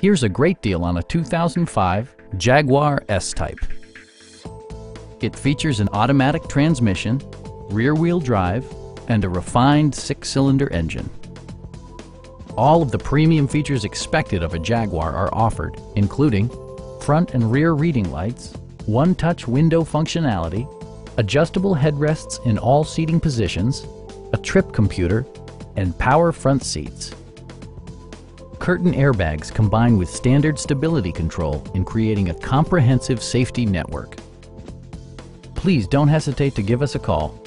Here's a great deal on a 2005 Jaguar S-Type. It features an automatic transmission, rear-wheel drive, and a refined six-cylinder engine. All of the premium features expected of a Jaguar are offered, including front and rear reading lights, one-touch window functionality, adjustable headrests in all seating positions, a trip computer, and power front seats. Curtain airbags combine with standard stability control in creating a comprehensive safety network. Please don't hesitate to give us a call.